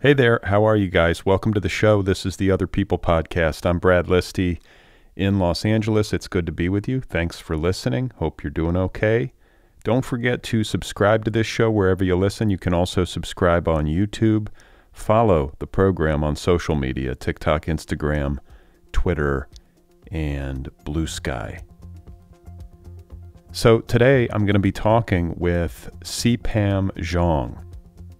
Hey there, how are you guys? Welcome to the show. This is The Other People Podcast. I'm Brad Listi in Los Angeles. It's good to be with you. Thanks for listening. Hope you're doing okay. Don't forget to subscribe to this show wherever you listen. You can also subscribe on YouTube. Follow the program on social media, TikTok, Instagram, Twitter, and Blue Sky. So today I'm going to be talking with C. Pam Zhang,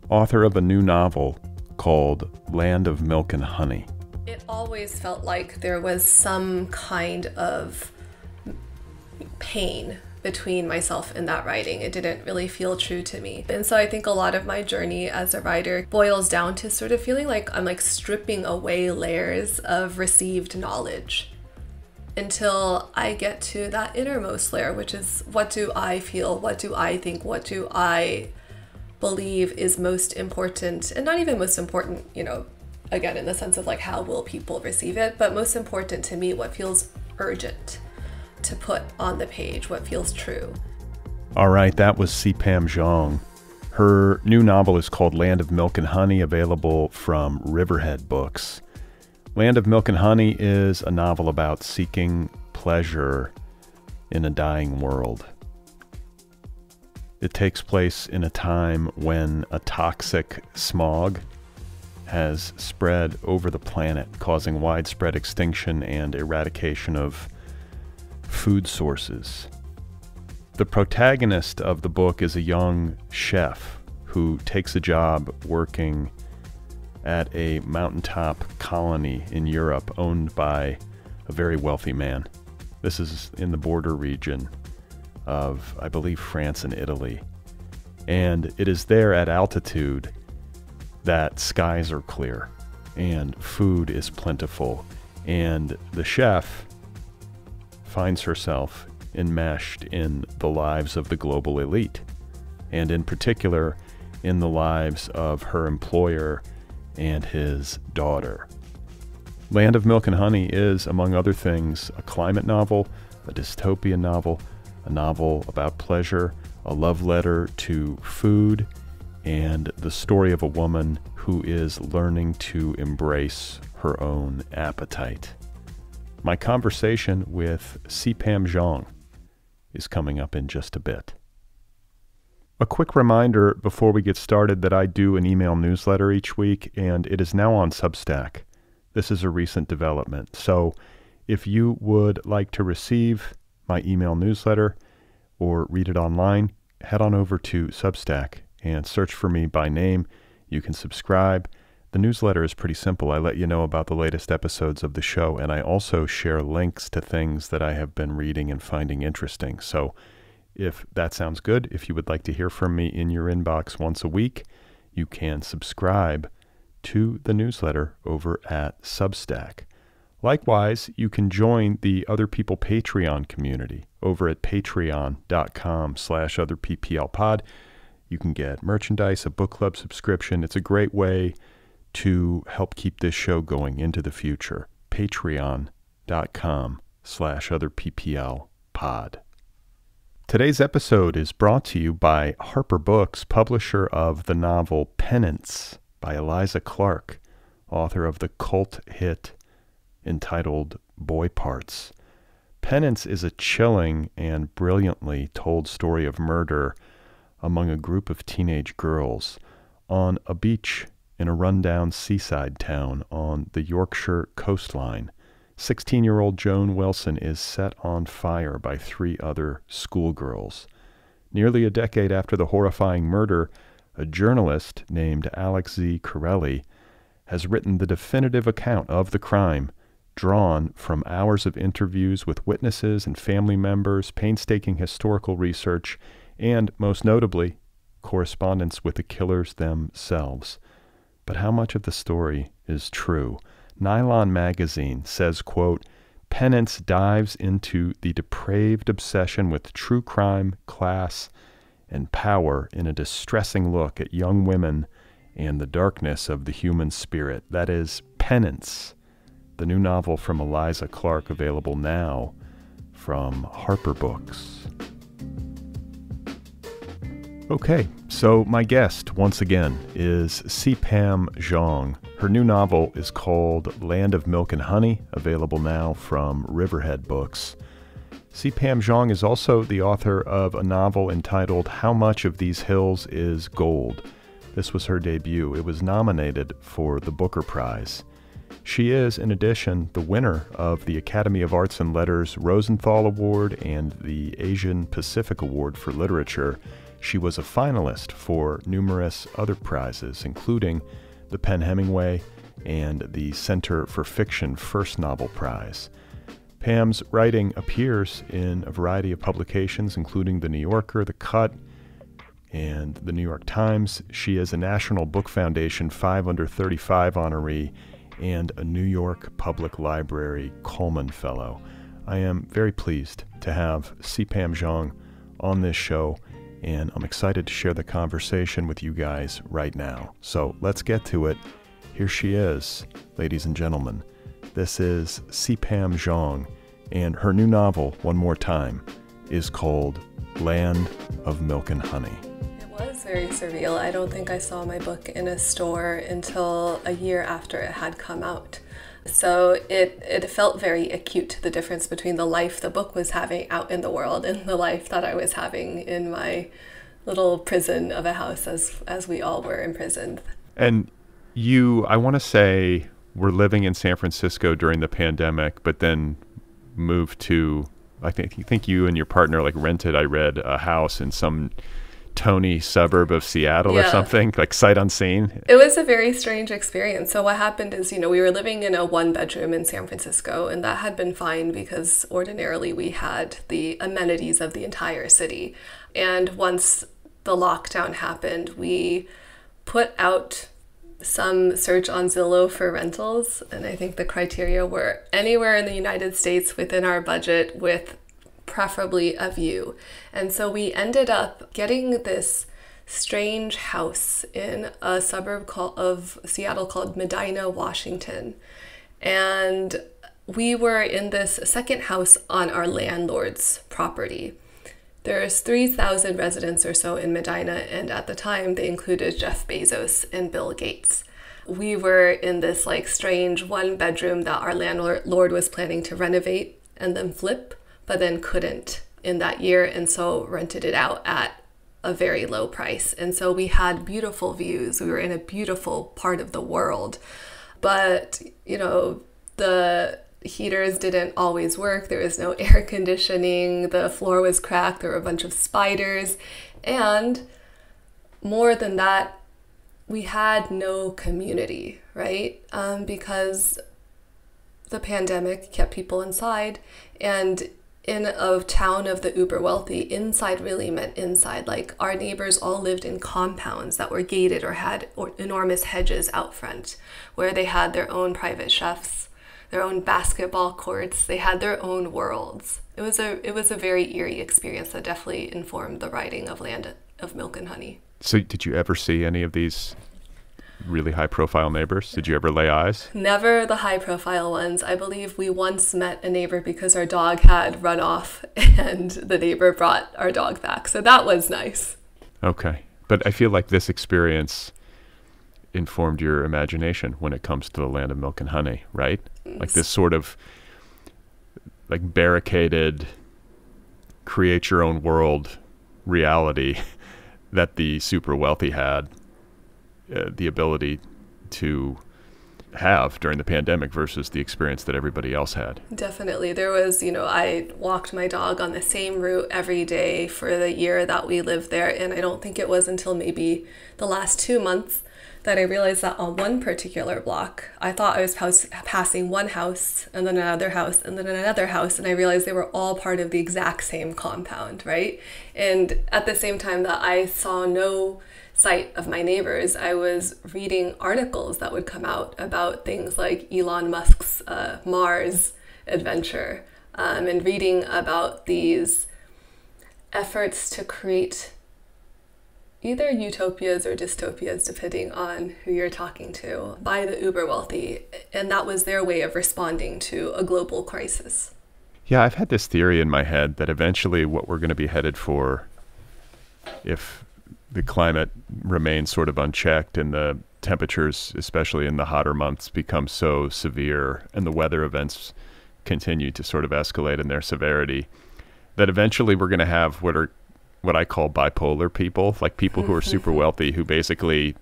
author of a new novel called Land of Milk and Honey. It always felt like there was some kind of pain between myself and that writing. It didn't really feel true to me. And so I think a lot of my journey as a writer boils down to sort of feeling like I'm like stripping away layers of received knowledge until I get to that innermost layer, which is what do I feel? What do I think? What do I believe is most important, and not even most important, you know, again, in the sense of like, how will people receive it? But most important to me, what feels urgent to put on the page, what feels true. All right, that was C. Pam Zhang. Her new novel is called Land of Milk and Honey, available from Riverhead Books. Land of Milk and Honey is a novel about seeking pleasure in a dying world. It takes place in a time when a toxic smog has spread over the planet, causing widespread extinction and eradication of food sources. The protagonist of the book is a young chef who takes a job working at a mountaintop colony in Europe owned by a very wealthy man. This is in the border region of, I believe, France and Italy. And it is there at altitude that skies are clear and food is plentiful. And the chef finds herself enmeshed in the lives of the global elite, and in particular, in the lives of her employer and his daughter. Land of Milk and Honey is, among other things, a climate novel, a dystopian novel, a novel about pleasure, a love letter to food, and the story of a woman who is learning to embrace her own appetite. My conversation with C. Pam Zhang is coming up in just a bit. A quick reminder before we get started that I do an email newsletter each week, and it is now on Substack. This is a recent development. So if you would like to receive my email newsletter or read it online, head on over to Substack and search for me by name. You can subscribe. The newsletter is pretty simple. I let you know about the latest episodes of the show, and I also share links to things that I have been reading and finding interesting. So if that sounds good, if you would like to hear from me in your inbox once a week, you can subscribe to the newsletter over at Substack. Likewise, you can join the Other People Patreon community over at patreon.com/otherpplpod. You can get merchandise, a book club subscription. It's a great way to help keep this show going into the future. Patreon.com/otherpplpod. Today's episode is brought to you by Harper Books, publisher of the novel Penance by Eliza Clark, author of the cult hit entitled Boy Parts. Penance is a chilling and brilliantly told story of murder among a group of teenage girls on a beach in a rundown seaside town on the Yorkshire coastline. 16-year-old Joan Wilson is set on fire by three other schoolgirls. Nearly a decade after the horrifying murder, a journalist named Alex Z. Corelli has written the definitive account of the crime, drawn from hours of interviews with witnesses and family members, painstaking historical research, and, most notably, correspondence with the killers themselves. But how much of the story is true? Nylon magazine says, quote, "Penance dives into the depraved obsession with true crime, class, and power in a distressing look at young women and the darkness of the human spirit." That is Penance, the new novel from Eliza Clark, available now from Harper Books. Okay, so my guest, once again, is C. Pam Zhang. Her new novel is called Land of Milk and Honey, available now from Riverhead Books. C. Pam Zhang is also the author of a novel entitled How Much of These Hills Is Gold. This was her debut. It was nominated for the Booker Prize. She is, in addition, the winner of the Academy of Arts and Letters Rosenthal Award and the Asian/Pacific Award for Literature. She was a finalist for numerous other prizes, including the PEN/Hemingway and the Center for Fiction First Novel Prize. Pam's writing appears in a variety of publications, including The New Yorker, The Cut, and The New York Times. She is a National Book Foundation 5 Under 35 honoree and a New York Public Library Coleman Fellow. I am very pleased to have C. Pam Zhang on this show, and I'm excited to share the conversation with you guys right now. So let's get to it. Here she is, ladies and gentlemen. This is C. Pam Zhang, and her new novel, one more time, is called Land of Milk and Honey. It was very surreal. I don't think I saw my book in a store until a year after it had come out. So it felt very acute, the difference between the life the book was having out in the world and the life that I was having in my little prison of a house, as we all were imprisoned. And you, I want to say, were living in San Francisco during the pandemic, but then moved to, I think you and your partner like rented, I read, a house in some Tony suburb of Seattle, yeah, or something, like sight unseen. It was a very strange experience. So what happened is, you know, we were living in a one-bedroom in San Francisco, and that had been fine because ordinarily we had the amenities of the entire city. And once the lockdown happened, we put out some search on Zillow for rentals, and I think the criteria were anywhere in the United States within our budget with preferably a view. And so we ended up getting this strange house in a suburb of Seattle called Medina, Washington. And we were in this second house on our landlord's property. There's 3,000 residents or so in Medina, and at the time they included Jeff Bezos and Bill Gates. We were in this like strange one bedroom that our landlord was planning to renovate and then flip, but then couldn't in that year, and so rented it out at a very low price. And so we had beautiful views. We were in a beautiful part of the world, but you know, the heaters didn't always work. There was no air conditioning. The floor was cracked. There were a bunch of spiders. And more than that, we had no community, right? Because the pandemic kept people inside, and in a town of the uber wealthy, inside really meant inside. Like our neighbors all lived in compounds that were gated or had enormous hedges out front, where they had their own private chefs, their own basketball courts. They had their own worlds. It was a very eerie experience that definitely informed the writing of Land of Milk and Honey. So did you ever see any of these really high-profile neighbors? Did you ever lay eyes? Never the high-profile ones. I believe we once met a neighbor because our dog had run off, and the neighbor brought our dog back. So that was nice. Okay. But I feel like this experience informed your imagination when it comes to the Land of Milk and Honey, right? Like this sort of like barricaded, create-your-own-world reality that the super wealthy had the ability to have during the pandemic versus the experience that everybody else had. Definitely. There was, you know, I walked my dog on the same route every day for the year that we lived there. And I don't think it was until maybe the last 2 months that I realized that on one particular block, I thought I was passing one house and then another house and then another house. And I realized they were all part of the exact same compound, right? And at the same time that I saw no sight of my neighbors, I was reading articles that would come out about things like Elon Musk's Mars adventure, and reading about these efforts to create either utopias or dystopias, depending on who you're talking to, by the uber wealthy. And that was their way of responding to a global crisis. Yeah, I've had this theory in my head that eventually what we're going to be headed for, if the climate remains sort of unchecked, and the temperatures, especially in the hotter months, become so severe, and the weather events continue to sort of escalate in their severity, that eventually we're going to have what I call bipolar people, like people who are super wealthy who basically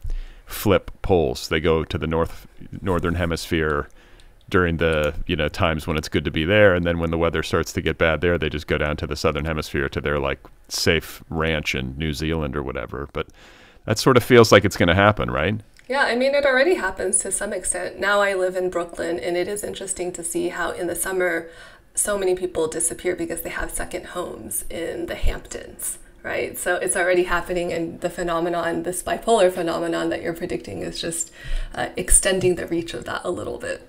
flip poles. They go to the northern hemisphere during the times when it's good to be there, and then when the weather starts to get bad there, they just go down to the southern hemisphere to their like safe ranch in New Zealand or whatever. But that sort of feels like it's going to happen, right? Yeah, I mean, it already happens to some extent. Now I live in Brooklyn, and it is interesting to see how in the summer so many people disappear because they have second homes in the Hamptons, right? So it's already happening, and the phenomenon, this bipolar phenomenon that you're predicting, is just extending the reach of that a little bit.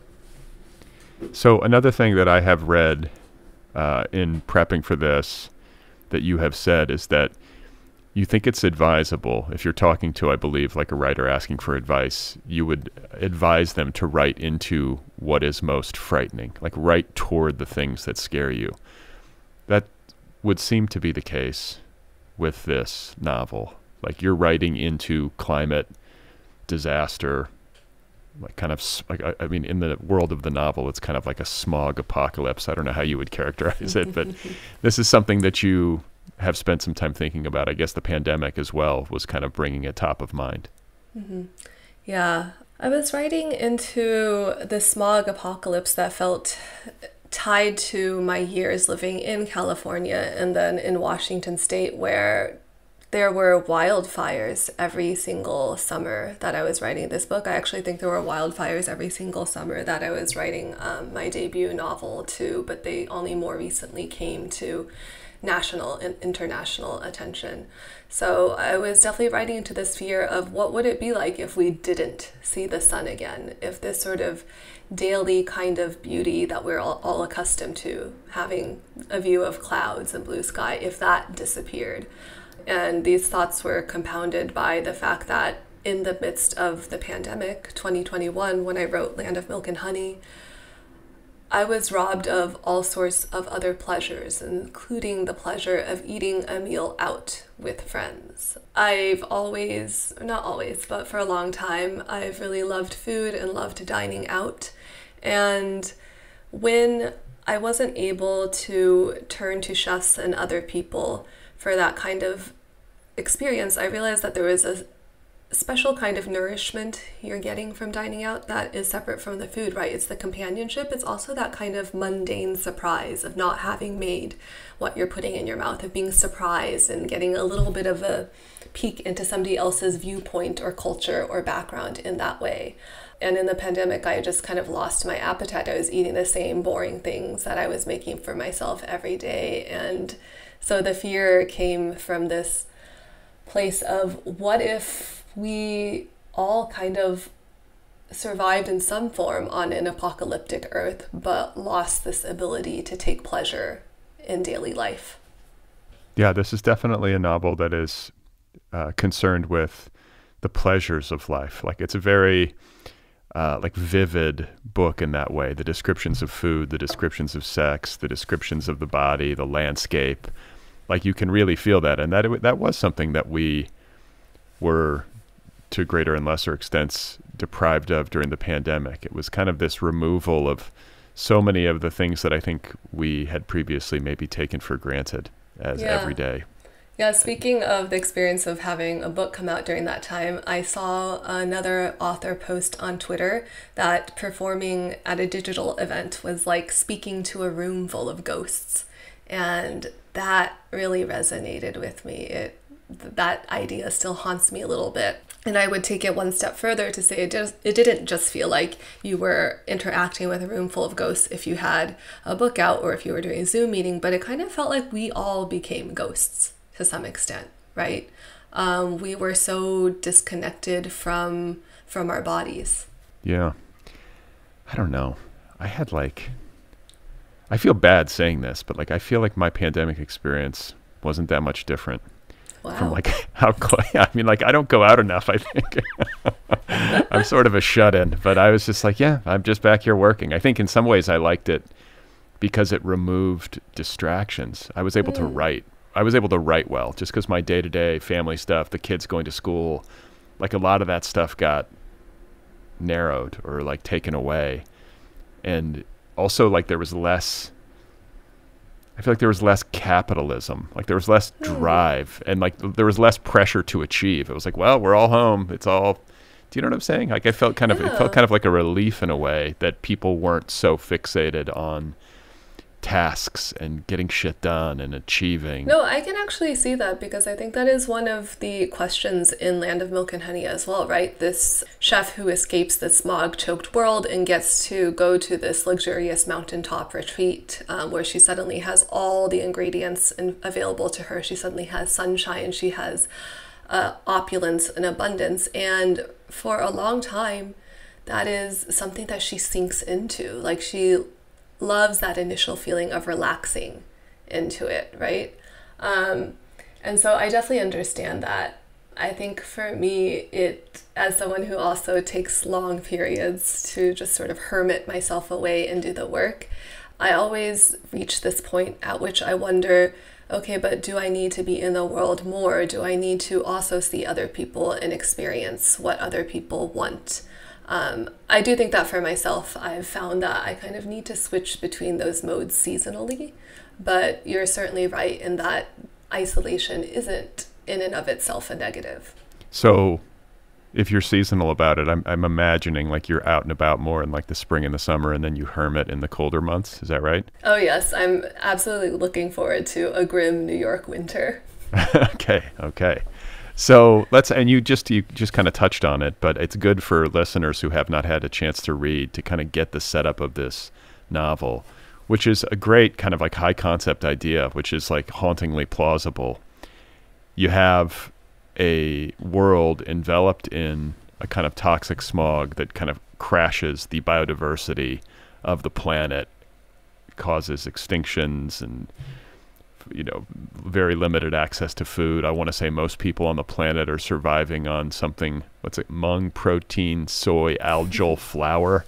So another thing that I have read in prepping for this that you have said is that you think it's advisable, if you're talking to, I believe, like a writer asking for advice, you would advise them to write into what is most frightening, like write toward the things that scare you. That would seem to be the case with this novel. Like you're writing into climate, disaster, like kind of, like, I mean, in the world of the novel, it's kind of like a smog apocalypse. I don't know how you would characterize it, but this is something that you have spent some time thinking about. I guess the pandemic as well was kind of bringing it top of mind. Mm-hmm. Yeah, I was writing into the smog apocalypse that felt tied to my years living in California and then in Washington State, where there were wildfires every single summer that I was writing this book. I actually think there were wildfires every single summer that I was writing my debut novel too, but they only more recently came to national and international attention. So I was definitely writing into this fear of what would it be like if we didn't see the sun again, if this sort of daily kind of beauty that we're all accustomed to, having a view of clouds and blue sky, if that disappeared. And these thoughts were compounded by the fact that in the midst of the pandemic, 2021, when I wrote Land of Milk and Honey, I was robbed of all sorts of other pleasures, including the pleasure of eating a meal out with friends. I've always, not always, but for a long time, I've really loved food and loved dining out. And when I wasn't able to turn to chefs and other people for that kind of experience, I realized that there was a special kind of nourishment you're getting from dining out that is separate from the food, right? It's the companionship. It's also that kind of mundane surprise of not having made what you're putting in your mouth, of being surprised and getting a little bit of a peek into somebody else's viewpoint or culture or background in that way. And in the pandemic, I just kind of lost my appetite. I was eating the same boring things that I was making for myself every day. And so the fear came from this place of what if we all kind of survived in some form on an apocalyptic earth, but lost this ability to take pleasure in daily life. Yeah, this is definitely a novel that is concerned with the pleasures of life. Like it's a very like vivid book in that way. The descriptions of food, the descriptions of sex, the descriptions of the body, the landscape. Like you can really feel that. And that was something that we were to greater and lesser extents deprived of during the pandemic. It was kind of this removal of so many of the things that I think we had previously maybe taken for granted as everyday. Yeah, speaking of the experience of having a book come out during that time, I saw another author post on Twitter that performing at a digital event was like speaking to a room full of ghosts. And that really resonated with me. That idea still haunts me a little bit. And I would take it one step further to say it didn't just feel like you were interacting with a room full of ghosts if you had a book out or if you were doing a Zoom meeting, but it kind of felt like we all became ghosts to some extent, right? We were so disconnected from our bodies. Yeah. I don't know. I had like, I feel bad saying this, but like I feel like my pandemic experience wasn't that much different. Wow. From like how close, I mean, like I don't go out enough, I think. I'm sort of a shut-in, but I was just like, yeah, I'm just back here working. I think in some ways I liked it because it removed distractions. I was able to write. I was able to write well just because my day-to-day family stuff, the kids going to school, like a lot of that stuff got narrowed or like taken away. And also like there was less, I feel like there was less capitalism, like there was less drive and like there was less pressure to achieve. It was like, well, we're all home. It's all, do you know what I'm saying? Like I felt kind of, it felt kind of like a relief in a way that people weren't so fixated on tasks and getting shit done and achieving. No, I can actually see that, because I think that is one of the questions in Land of Milk and Honey as well, right? This chef who escapes this smog-choked world and gets to go to this luxurious mountaintop retreat where she suddenly has all the ingredients available to her. She suddenly has sunshine, she has opulence and abundance, and for a long time that is something that she sinks into. Like she loves that initial feeling of relaxing into it, right? And so I definitely understand that. I think for me, it, as someone who also takes long periods to just sort of hermit myself away and do the work, I always reach this point at which I wonder, okay, but do I need to be in the world more? Do I need to also see other people and experience what other people want? I do think that for myself, I've found that I kind of need to switch between those modes seasonally, but you're certainly right in that isolation isn't in and of itself a negative. So if you're seasonal about it, I'm imagining like you're out and about more in like the spring and the summer, and then you hermit in the colder months. Is that right? Oh yes. I'm absolutely looking forward to a grim New York winter. Okay. Okay. So let's, and you just kind of touched on it, but it's good for listeners who have not had a chance to read to kind of get the setup of this novel, which is a great kind of like high concept idea, which is like hauntingly plausible. You have a world enveloped in a kind of toxic smog that kind of crashes the biodiversity of the planet, causes extinctions and, you know, very limited access to food. I want to say most people on the planet are surviving on something, what's it, mung protein, soy, algal flour.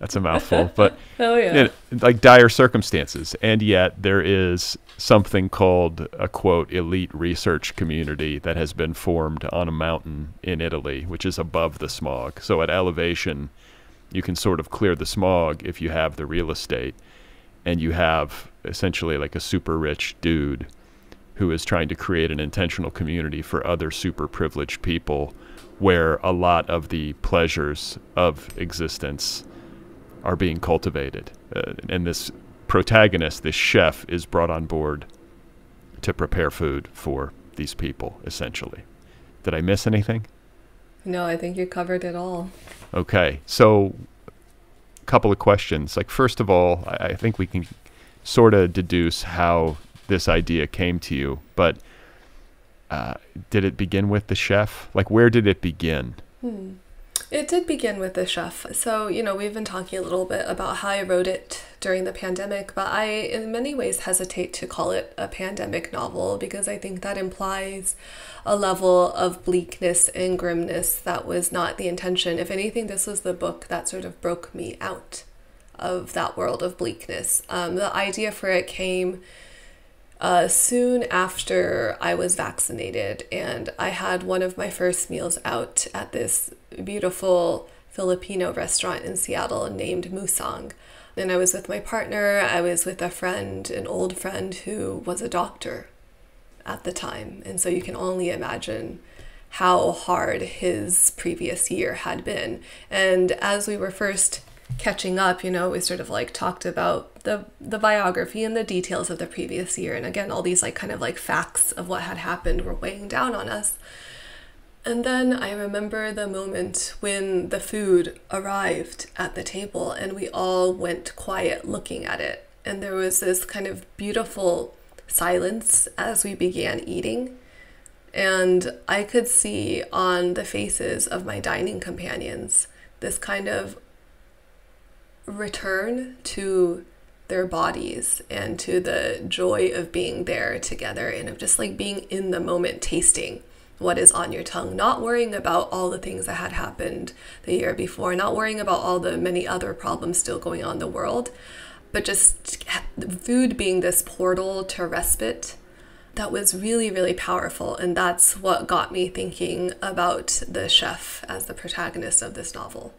That's a mouthful, but oh, yeah. You know, like dire circumstances. And yet there is something called a quote, elite research community that has been formed on a mountain in Italy, which is above the smog. So at elevation, you can sort of clear the smog if you have the real estate. And you have essentially like a super rich dude who is trying to create an intentional community for other super privileged people where a lot of the pleasures of existence are being cultivated. And this protagonist, this chef, is brought on board to prepare food for these people, essentially. Did I miss anything? No, I think you covered it all. Okay. So couple of questions. Like, first of all, I think we can sort of deduce how this idea came to you, but did it begin with the chef? Like, where did it begin? It did begin with the chef. So, you know, we've been talking a little bit about how I wrote it during the pandemic, but I, in many ways, hesitate to call it a pandemic novel because I think that implies a level of bleakness and grimness that was not the intention. If anything, this was the book that sort of broke me out of that world of bleakness. The idea for it came soon after I was vaccinated, and I had one of my first meals out at this beautiful Filipino restaurant in Seattle named Musang. And I was with my partner, I was with a friend, an old friend who was a doctor at the time. And so you can only imagine how hard his previous year had been. And as we were first catching up, you know, we sort of like talked about the biography and the details of the previous year, and again all these like kind of like facts of what had happened were weighing down on us. And then I remember the moment when the food arrived at the table and we all went quiet looking at it, and there was this kind of beautiful silence as we began eating. And I could see on the faces of my dining companions this kind of return to their bodies and to the joy of being there together and of just like being in the moment, tasting what is on your tongue, not worrying about all the things that had happened the year before, not worrying about all the many other problems still going on in the world, but just food being this portal to respite that was really, really powerful, and that's what got me thinking about the chef as the protagonist of this novel.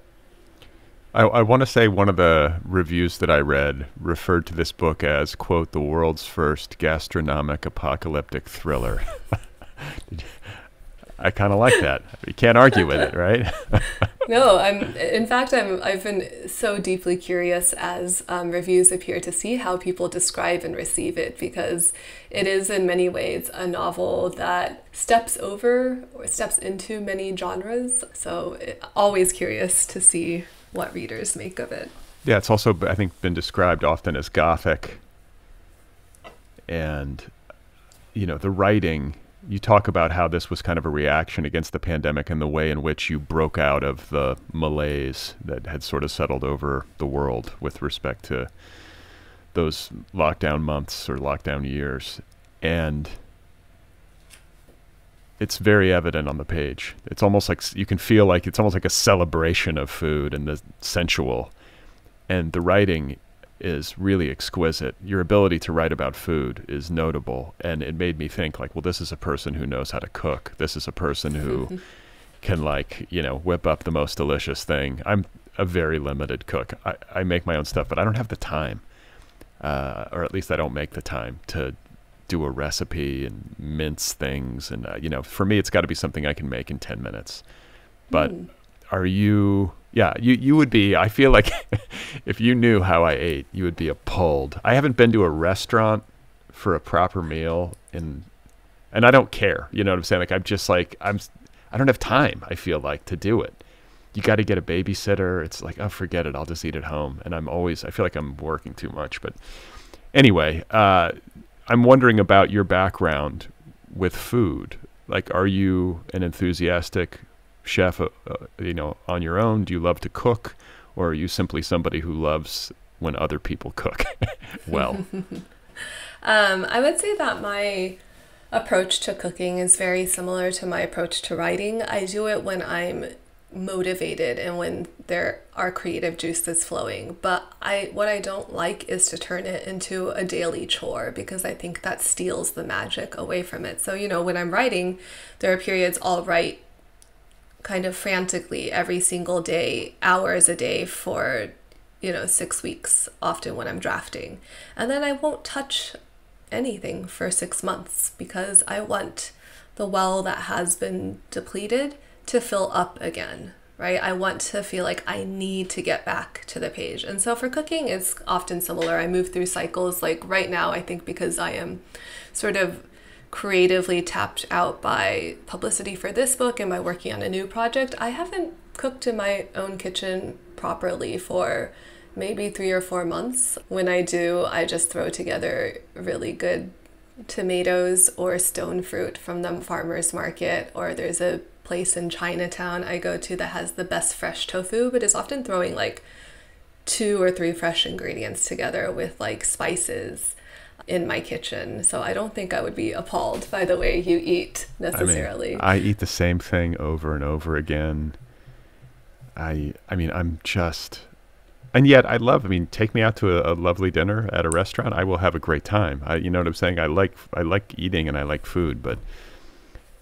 I want to say one of the reviews that I read referred to this book as, quote, the world's first gastronomic apocalyptic thriller. I kind of like that. You can't argue with it, right? No, in fact, I've been so deeply curious as reviews appear to see how people describe and receive it, because it is in many ways a novel that steps over or steps into many genres. So always curious to see what readers make of it. Yeah, it's also, I think, been described often as gothic. And, you know, the writing, you talk about how this was kind of a reaction against the pandemic and the way in which you broke out of the malaise that had sort of settled over the world with respect to those lockdown months or lockdown years. And it's very evident on the page. It's almost like you can feel like it's almost like a celebration of food and the sensual. And the writing is really exquisite. Your ability to write about food is notable. And it made me think, like, well, this is a person who knows how to cook. This is a person who can, like, you know, whip up the most delicious thing. I'm a very limited cook. I make my own stuff, but I don't have the time. Or at least I don't make the time to do a recipe and mince things. And, you know, for me, it's got to be something I can make in 10 minutes. But are you... Yeah, you would be, I feel like if you knew how I ate, you would be appalled. I haven't been to a restaurant for a proper meal, and I don't care. You know what I'm saying? Like, I'm just like, I don't have time, I feel like, to do it. You got to get a babysitter. It's like, oh, forget it. I'll just eat at home. And I'm always, I feel like I'm working too much. But anyway, I'm wondering about your background with food. Like, are you an enthusiastic chef, you know, on your own? Do you love to cook, or are you simply somebody who loves when other people cook well? I would say that my approach to cooking is very similar to my approach to writing. I do it when I'm motivated and when there are creative juices flowing, but what I don't like is to turn it into a daily chore, because I think that steals the magic away from it. So, you know, when I'm writing, there are periods I'll write kind of frantically every single day, hours a day for, you know, 6 weeks, often when I'm drafting. And then I won't touch anything for 6 months, because I want the well that has been depleted to fill up again, right? I want to feel like I need to get back to the page. And so for cooking, it's often similar. I move through cycles. Like right now, I think because I am sort of creatively tapped out by publicity for this book and by working on a new project, I haven't cooked in my own kitchen properly for maybe 3 or 4 months. When I do, I just throw together really good tomatoes or stone fruit from the farmer's market, or there's a place in Chinatown I go to that has the best fresh tofu, but is often throwing like 2 or 3 fresh ingredients together with like spices in my kitchen. So I don't think I would be appalled by the way you eat necessarily. I mean, I eat the same thing over and over again. I mean, I'm just, and yet I love, I mean, take me out to a lovely dinner at a restaurant. I will have a great time. You know what I'm saying? I like eating and I like food, but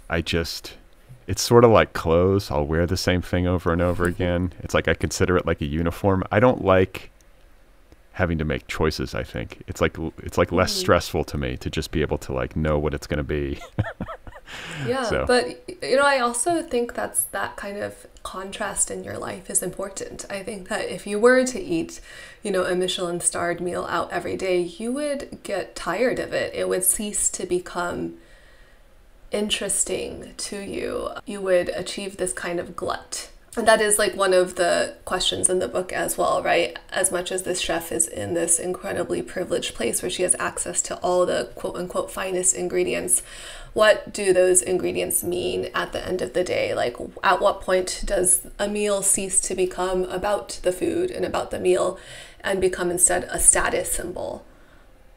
I just, it's sort of like clothes. I'll wear the same thing over and over again. It's like, I consider it like a uniform. I don't like having to make choices. I think it's like less stressful to me to just be able to like know what it's going to be. Yeah, so. But you know, I also think that kind of contrast in your life is important. I think that if you were to eat, you know, a Michelin-starred meal out every day, you would get tired of it. It would cease to become interesting to you. You would achieve this kind of glut. And that is like one of the questions in the book as well, right? As much as this chef is in this incredibly privileged place where she has access to all the quote unquote finest ingredients, what do those ingredients mean at the end of the day? Like, at what point does a meal cease to become about the food and about the meal and become instead a status symbol?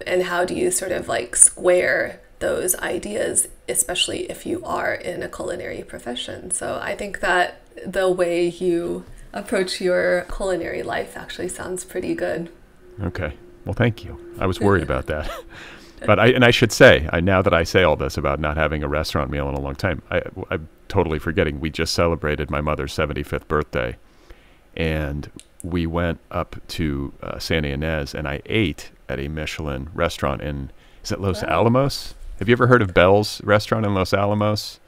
And how do you sort of like square those ideas, especially if you are in a culinary profession? So I think that the way you approach your culinary life actually sounds pretty good. Okay. Well, thank you. I was worried about that. But I should say, now that I say all this about not having a restaurant meal in a long time, I'm totally forgetting. We just celebrated my mother's 75th birthday, and we went up to Santa Ynez, and I ate at a Michelin restaurant in, is it Los Alamos? Have you ever heard of Bell's restaurant in Los Alamos?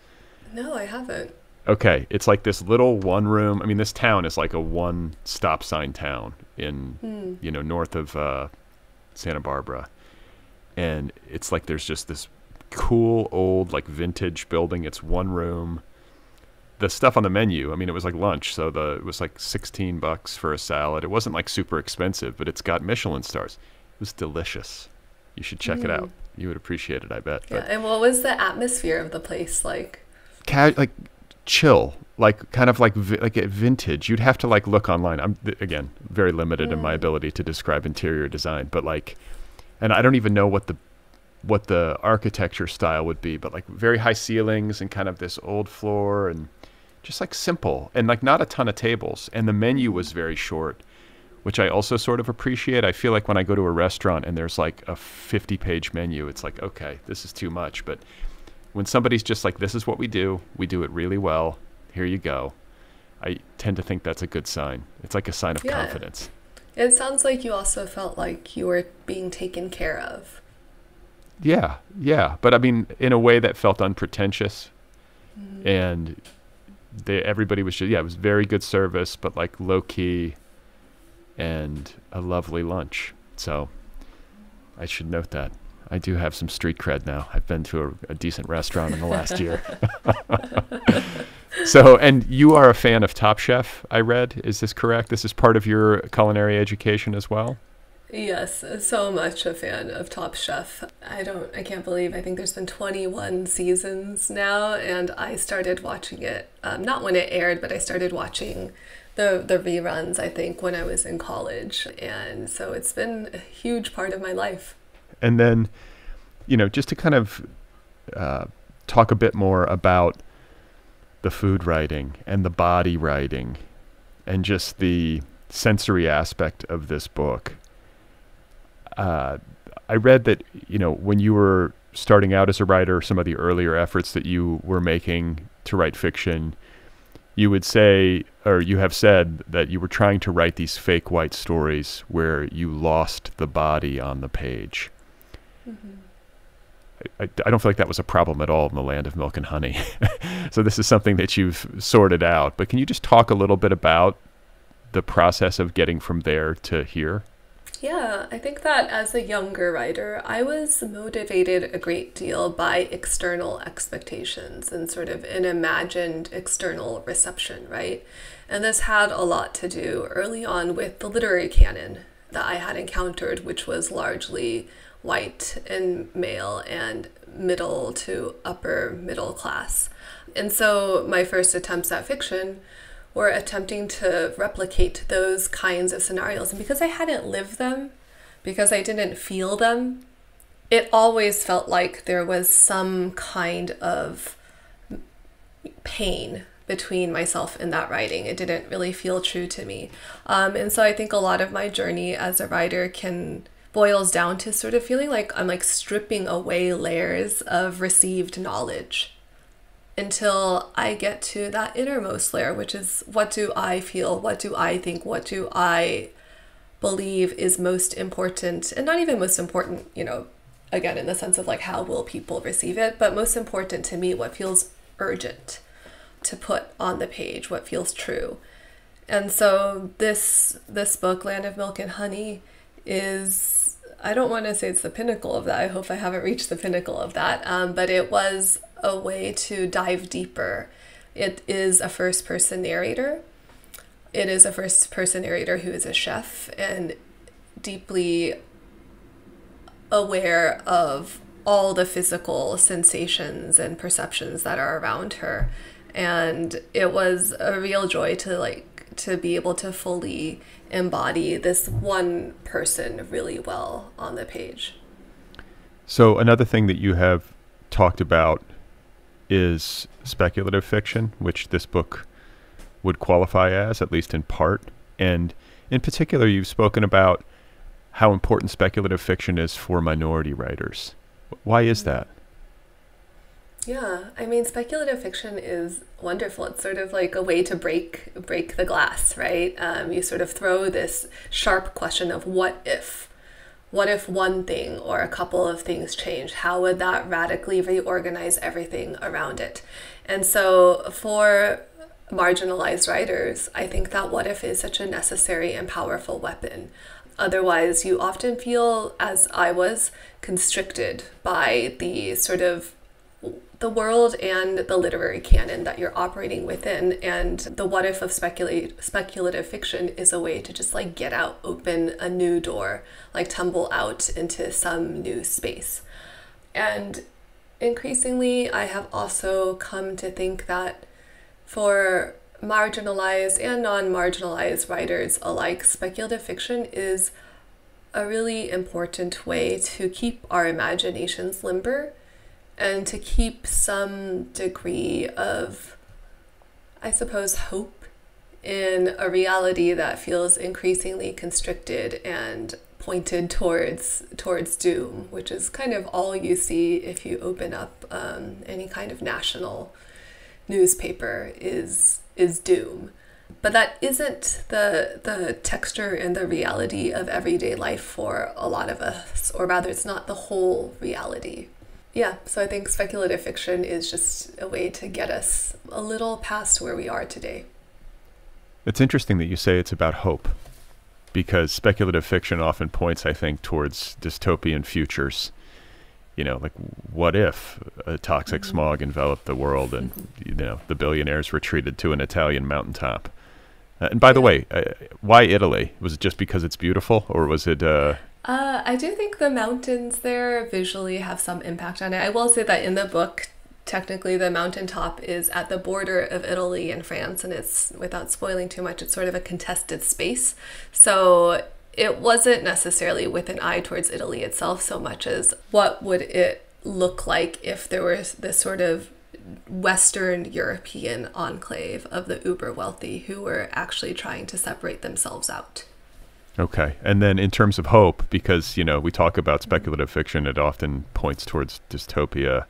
No, I haven't. Okay, it's like this little one-room. I mean, this town is like a one-stop-sign town in, you know, north of Santa Barbara. And it's like there's just this cool old like vintage building. It's one room. The stuff on the menu, I mean, it was like lunch, so it was like $16 for a salad. It wasn't like super expensive, but it's got Michelin stars. It was delicious. You should check it out. You would appreciate it, I bet. Yeah, but, and what was the atmosphere of the place like? Like chill, like kind of like a vintage. You'd have to like look online. I'm again very limited in my ability to describe interior design, but like. And I don't even know what the architecture style would be, but like very high ceilings and kind of this old floor and just like simple and like not a ton of tables. And the menu was very short, which I also sort of appreciate. I feel like when I go to a restaurant and there's like a 50-page menu, it's like, okay, this is too much. But when somebody's just like, this is what we do it really well, here you go. I tend to think that's a good sign. It's like a sign of confidence. It sounds like you also felt like you were being taken care of. Yeah, yeah. But I mean, in a way that felt unpretentious. And everybody was just, it was very good service, but like low-key and a lovely lunch. So I should note that. I do have some street cred now. I've been to a decent restaurant in the last year. So, and you are a fan of Top Chef, I read. Is this correct? This is part of your culinary education as well? Yes, so much a fan of Top Chef. I can't believe, I think there's been 21 seasons now, and I started watching it, not when it aired, but I started watching the reruns, I think, when I was in college. And so it's been a huge part of my life. And then, you know, just to kind of talk a bit more about the food writing and the body writing and just the sensory aspect of this book. I read that, you know, when you were starting out as a writer, some of the earlier efforts that you were making to write fiction, you would say, or you have said that you were trying to write these fake white stories where you lost the body on the page. I don't feel like that was a problem at all in the Land of Milk and Honey. So this is something that you've sorted out. But can you just talk a little bit about the process of getting from there to here? Yeah, I think that as a younger writer, I was motivated a great deal by external expectations and sort of an imagined external reception, right? And this had a lot to do early on with the literary canon that I had encountered, which was largely white and male and middle to upper middle class. And so my first attempts at fiction were attempting to replicate those kinds of scenarios. And because I hadn't lived them, because I didn't feel them, it always felt like there was some kind of pain between myself and that writing. It didn't really feel true to me. And so I think a lot of my journey as a writer boils down to sort of feeling like I'm like stripping away layers of received knowledge until I get to that innermost layer, which is what do I feel, what do I think, what do I believe is most important, and not even most important, you know, again, in the sense of like how will people receive it, but most important to me, what feels urgent to put on the page, what feels true. And so this book, Land of Milk and Honey, is, I don't want to say it's the pinnacle of that. I hope I haven't reached the pinnacle of that. But it was a way to dive deeper. It is a first-person narrator. It is a first-person narrator who is a chef and deeply aware of all the physical sensations and perceptions that are around her. And it was a real joy to be able to fully embody this one person really well on the page. So another thing that you have talked about is speculative fiction, which this book would qualify as, at least in part. And in particular, you've spoken about how important speculative fiction is for minority writers. Why is that? Yeah, I mean, speculative fiction is wonderful. It's sort of like a way to break the glass, right? You sort of throw this sharp question of what if? What if one thing or a couple of things changed? How would that radically reorganize everything around it? And so for marginalized writers, I think that what if is such a necessary and powerful weapon. Otherwise, you often feel, as I was, constricted by the sort of the world and the literary canon that you're operating within, and the what if of speculative fiction is a way to just like get out, open a new door, like tumble out into some new space. And increasingly, I have also come to think that for marginalized and non-marginalized writers alike, speculative fiction is a really important way to keep our imaginations limber and to keep some degree of, I suppose, hope in a reality that feels increasingly constricted and pointed towards doom, which is kind of all you see if you open up any kind of national newspaper is doom. But that isn't the texture and the reality of everyday life for a lot of us, or rather it's not the whole reality. Yeah, so I think speculative fiction is just a way to get us a little past where we are today. It's interesting that you say it's about hope, because speculative fiction often points, I think, towards dystopian futures. You know, like, what if a toxic smog enveloped the world and, you know, the billionaires retreated to an Italian mountaintop? And by the way, why Italy? Was it just because it's beautiful, or was it... I do think the mountains there visually have some impact on it. I will say that in the book, technically the mountaintop is at the border of Italy and France, and it's, without spoiling too much, it's sort of a contested space. So it wasn't necessarily with an eye towards Italy itself so much as what would it look like if there was this sort of Western European enclave of the uber wealthy who were actually trying to separate themselves out. Okay. And then in terms of hope, because, you know, we talk about speculative fiction, it often points towards dystopia,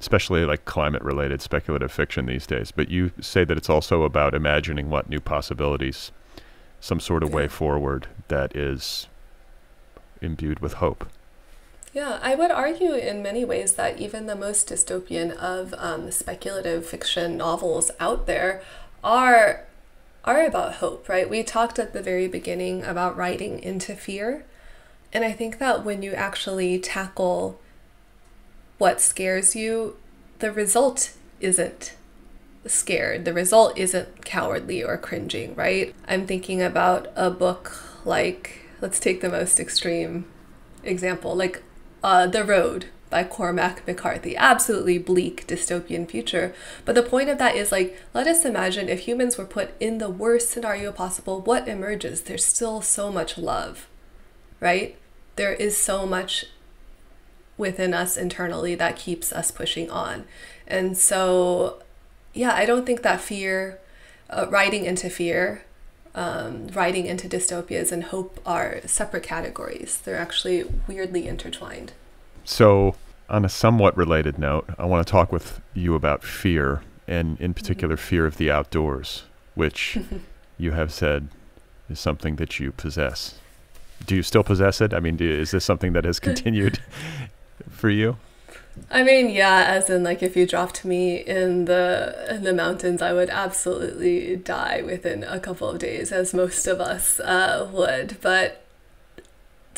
especially like climate-related speculative fiction these days. But you say that it's also about imagining what new possibilities, some sort of way forward that is imbued with hope. Yeah, I would argue in many ways that even the most dystopian of speculative fiction novels out there are about hope, right? We talked at the very beginning about writing into fear. And I think that when you actually tackle what scares you, the result isn't scared. The result isn't cowardly or cringing, right? I'm thinking about a book like, let's take the most extreme example, like The Road by Cormac McCarthy. Absolutely bleak dystopian future. But the point of that is, like, let us imagine if humans were put in the worst scenario possible, what emerges? There's still so much love, right? There is so much within us internally that keeps us pushing on. And so, yeah, I don't think that fear, writing into fear, writing into dystopias and hope are separate categories. They're actually weirdly intertwined. So on a somewhat related note, I want to talk with you about fear, and in particular fear of the outdoors, which you have said is something that you possess. Do you still possess it? I mean, is this something that has continued for you? I mean, yeah, as in, like, if you dropped me in the mountains, I would absolutely die within a couple of days, as most of us would. But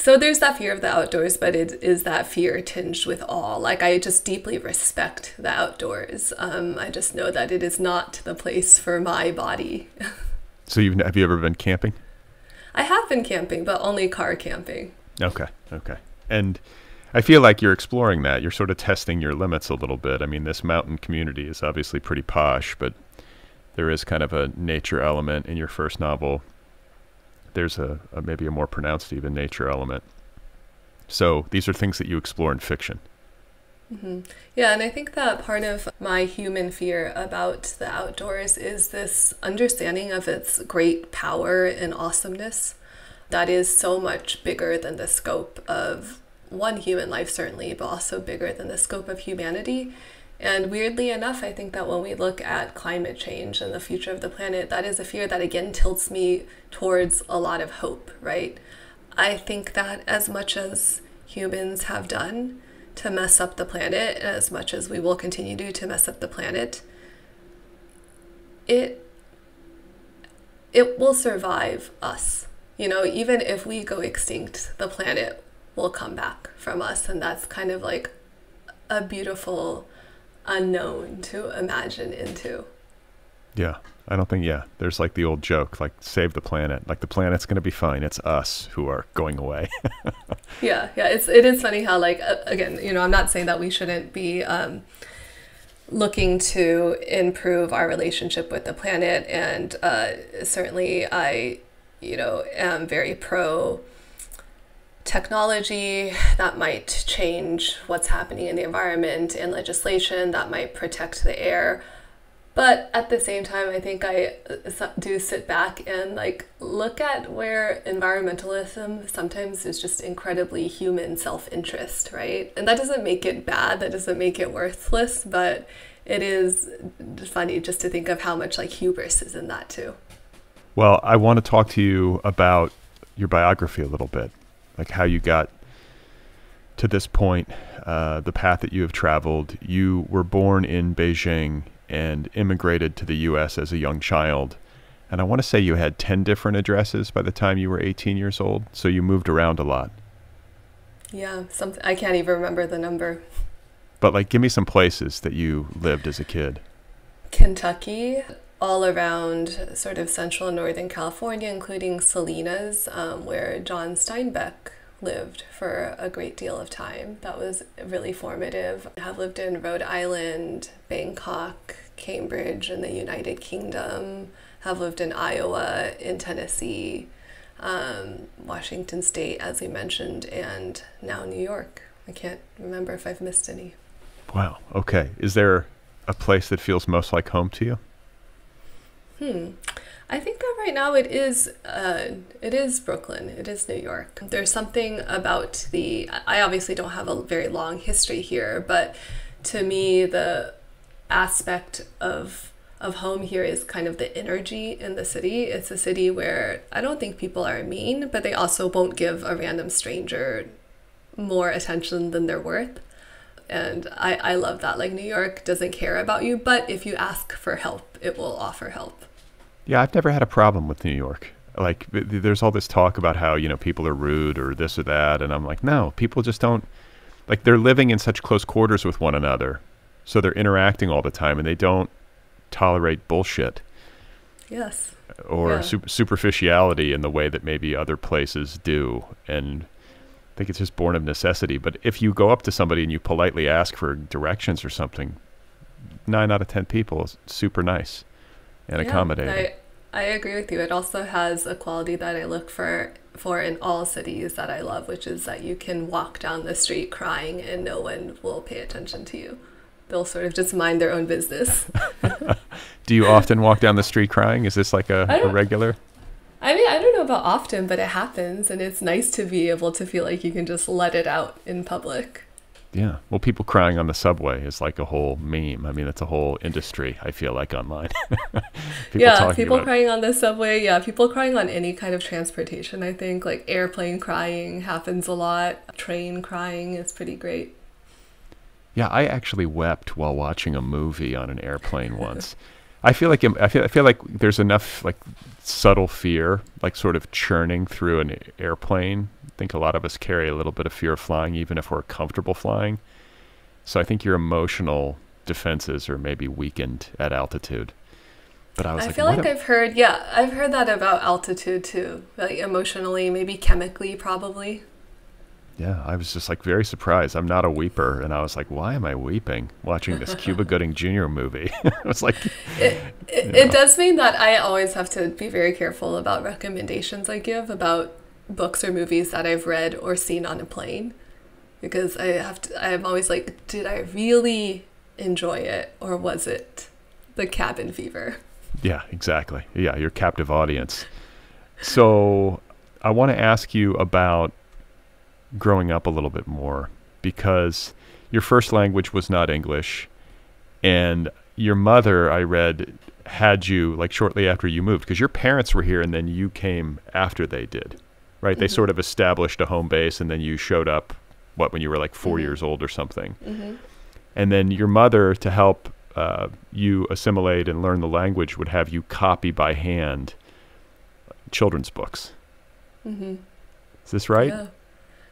so there's that fear of the outdoors, but it is that fear tinged with awe. Like, I just deeply respect the outdoors. I just know that it is not the place for my body. So have you ever been camping? I have been camping, but only car camping. Okay, okay. And I feel like you're exploring that. You're sort of testing your limits a little bit. I mean, this mountain community is obviously pretty posh, but there is kind of a nature element in your first novel. There's a maybe a more pronounced even nature element. So these are things that you explore in fiction. Yeah, and I think that part of my human fear about the outdoors is this understanding of its great power and awesomeness that is so much bigger than the scope of one human life certainly, but also bigger than the scope of humanity. And weirdly enough, I think that when we look at climate change and the future of the planet, that is a fear that again tilts me towards a lot of hope, right? I think that as much as humans have done to mess up the planet, and as much as we will continue to do to mess up the planet, it will survive us. You know, even if we go extinct, the planet will come back from us. And that's kind of like a beautiful unknown to imagine into. Yeah, I don't think, yeah, there's like the old joke, like save the planet, like the planet's going to be fine. It's us who are going away. yeah, it is funny how, like, again, you know, I'm not saying that we shouldn't be looking to improve our relationship with the planet. And certainly I, you know, am very pro technology that might change what's happening in the environment and legislation that might protect the air. But at the same time, I think I do sit back and like look at where environmentalism sometimes is just incredibly human self-interest, right? And that doesn't make it bad, that doesn't make it worthless, but it is funny just to think of how much like hubris is in that too. Well, I want to talk to you about your biography a little bit, like how you got to this point, the path that you have traveled. You were born in Beijing and immigrated to the U.S. as a young child. And I want to say you had 10 different addresses by the time you were 18 years old. So you moved around a lot. Yeah, I can't even remember the number. But like, give me some places that you lived as a kid. Kentucky, all around sort of central and northern California, including Salinas, where John Steinbeck lived for a great deal of time. That was really formative. I have lived in Rhode Island, Bangkok, Cambridge, and the United Kingdom. Have lived in Iowa, in Tennessee, Washington State, as we mentioned, and now New York. I can't remember if I've missed any. Wow. Okay. Is there a place that feels most like home to you? I think that right now it is Brooklyn. It is New York. There's something about I obviously don't have a very long history here, but to me, the aspect of home here is kind of the energy in the city. It's a city where I don't think people are mean, but they also won't give a random stranger more attention than they're worth. And I love that. Like, New York doesn't care about you, but if you ask for help, it will offer help. Yeah, I've never had a problem with New York. Like, there's all this talk about how, you know, people are rude or this or that. And I'm like, no, people just don't, like, they're living in such close quarters with one another. So they're interacting all the time and they don't tolerate bullshit. Yes. Or yeah. Superficiality in the way that maybe other places do. And I think it's just born of necessity. But if you go up to somebody and you politely ask for directions or something, 9 out of 10 people is super nice and accommodating. I agree with you. It also has a quality that I look for in all cities that I love, which is that you can walk down the street crying and no one will pay attention to you. They'll sort of just mind their own business. Do you often walk down the street crying? Is this like a regular? I mean, I don't know about often, but it happens. And it's nice to be able to feel like you can just let it out in public. Yeah. Well, people crying on the subway is like a whole meme. I mean, it's a whole industry, I feel like, online. people crying on the subway. Yeah, people crying on any kind of transportation, I think. Like, airplane crying happens a lot. Train crying is pretty great. Yeah, I actually wept while watching a movie on an airplane once. I feel like there's enough like subtle fear, like sort of churning through an airplane. I think a lot of us carry a little bit of fear of flying, even if we're comfortable flying. So I think your emotional defenses are maybe weakened at altitude. But I've heard that about altitude too, like emotionally, maybe chemically, probably. Yeah, I was just like very surprised. I'm not a weeper. And I was like, why am I weeping watching this Cuba Gooding Jr. movie? I was like, it does mean that I always have to be very careful about recommendations I give about books or movies that I've read or seen on a plane, because I'm always like, did I really enjoy it? Or was it the cabin fever? Yeah, exactly. Yeah, your captive audience. So I want to ask you about growing up a little bit more, because your first language was not English, and your mother, I read, had you like shortly after you moved, because your parents were here and then you came after they did, right? Mm-hmm. They sort of established a home base, and then you showed up, what, when you were like four mm-hmm. years old or something. Mm-hmm. And then your mother, to help you assimilate and learn the language, would have you copy by hand children's books. Mm-hmm. Is this right? Yeah.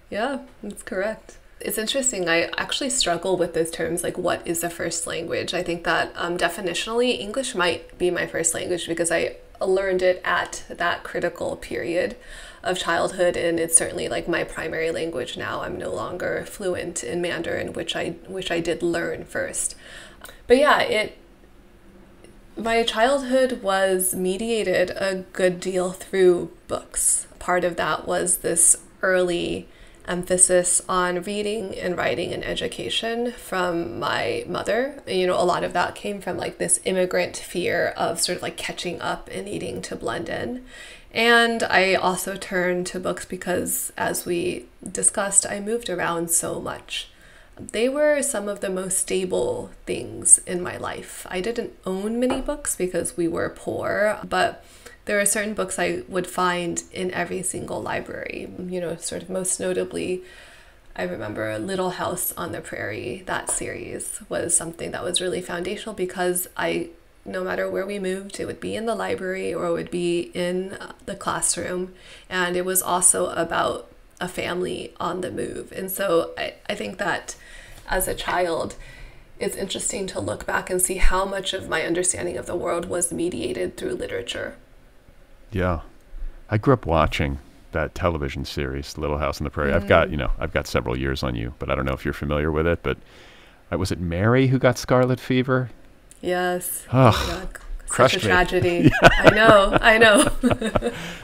Yeah, that's correct. It's interesting. I actually struggle with those terms, like what is a first language? I think that definitionally, English might be my first language because I learned it at that critical period of childhood, and it's certainly like my primary language now. I'm no longer fluent in Mandarin, which I did learn first. But yeah, my childhood was mediated a good deal through books. Part of that was this early emphasis on reading and writing and education from my mother. You know, a lot of that came from like this immigrant fear of sort of like catching up and needing to blend in. And I also turned to books because, as we discussed, I moved around so much. They were some of the most stable things in my life. I didn't own many books because we were poor, but there are certain books I would find in every single library, you know, sort of most notably, I remember Little House on the Prairie. That series was something that was really foundational because no matter where we moved, it would be in the library or it would be in the classroom. And it was also about a family on the move. And so I think that as a child, it's interesting to look back and see how much of my understanding of the world was mediated through literature. Yeah. I grew up watching that television series, Little House on the Prairie. Mm-hmm. I've got several years on you, but I don't know if you're familiar with it, but was it Mary who got scarlet fever? Yes. Oh, such a tragedy. Yeah. I know.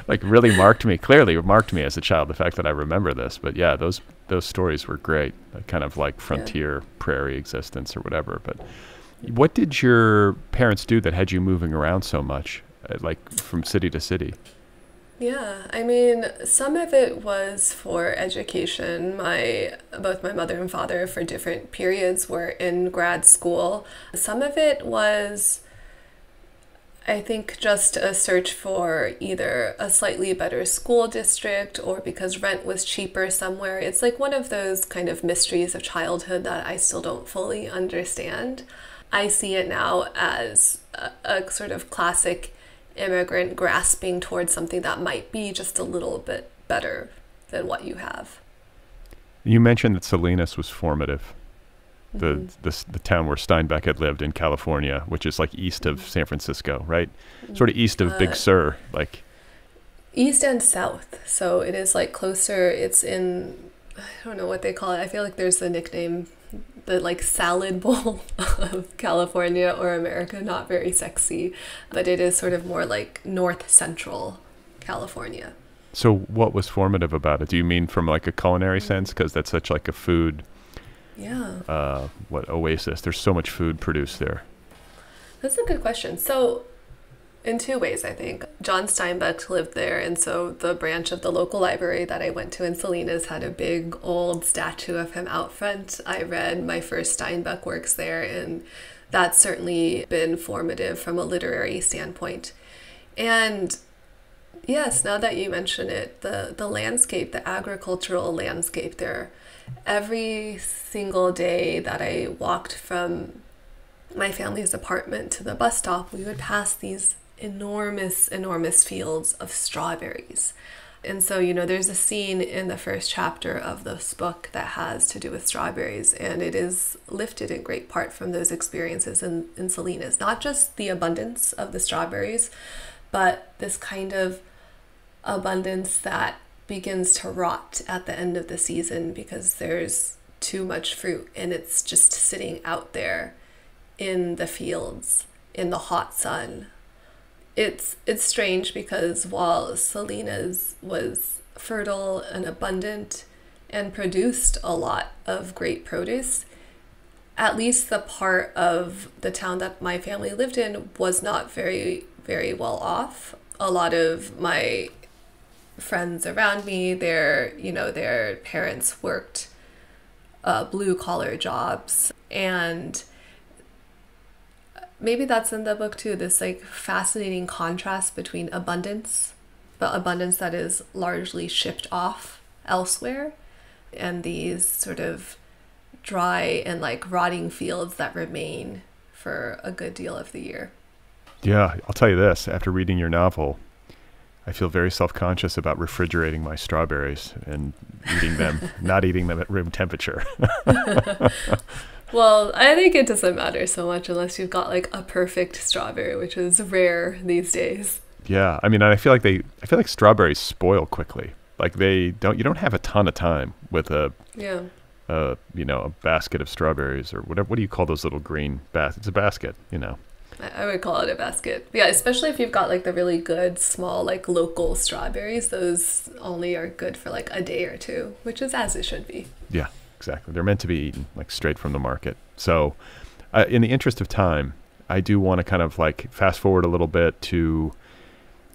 Like really marked me, clearly marked me as a child, the fact that I remember this. But yeah, those stories were great. That kind of like frontier prairie existence or whatever. But what did your parents do that had you moving around so much? Like from city to city? Yeah, I mean, some of it was for education. Both my mother and father for different periods were in grad school. Some of it was, I think, just a search for either a slightly better school district or because rent was cheaper somewhere. It's like one of those kind of mysteries of childhood that I still don't fully understand. I see it now as a sort of classic immigrant grasping towards something that might be just a little bit better than what you have. You mentioned that Salinas was formative, mm-hmm. the town where Steinbeck had lived in California, which is like east of San Francisco, right? Sort of east of Big Sur, like east and south. So it is like closer. It's in, I don't know what they call it. I feel like there's the nickname, the like salad bowl of California or America, not very sexy, but it is sort of more like north central California. So what was formative about it? Do you mean from like a culinary sense? Because that's such like a food, oasis. There's so much food produced there. That's a good question. So in two ways, I think. John Steinbeck lived there, and so the branch of the local library that I went to in Salinas had a big old statue of him out front. I read my first Steinbeck works there, and that's certainly been formative from a literary standpoint. And yes, now that you mention it, the landscape, the agricultural landscape there, every single day that I walked from my family's apartment to the bus stop, we would pass these enormous fields of strawberries. And so, you know, there's a scene in the first chapter of this book that has to do with strawberries, and it is lifted in great part from those experiences in Salinas, not just the abundance of the strawberries, but this kind of abundance that begins to rot at the end of the season because there's too much fruit and it's just sitting out there in the fields in the hot sun. It's strange because while Salinas was fertile and abundant and produced a lot of great produce, at least the part of the town that my family lived in was not very, very well off. A lot of my friends around me, their parents worked blue collar jobs. And maybe that's in the book too, this like fascinating contrast between abundance, but abundance that is largely shipped off elsewhere, and these sort of dry and like rotting fields that remain for a good deal of the year. Yeah, I'll tell you this, after reading your novel, I feel very self-conscious about refrigerating my strawberries and eating them, not eating them at room temperature. Well, I think it doesn't matter so much unless you've got like a perfect strawberry, which is rare these days. Yeah, I mean, I feel like strawberries spoil quickly. Like you don't have a ton of time with a basket of strawberries or whatever. What do you call those little green baskets? It's a basket, you know. I would call it a basket. Yeah, especially if you've got like the really good small like local strawberries. Those only are good for like a day or two, which is as it should be. Yeah, exactly. They're meant to be eaten like straight from the market. So in the interest of time, I do want to kind of like fast forward a little bit to,